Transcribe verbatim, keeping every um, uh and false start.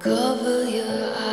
Cover your eyes.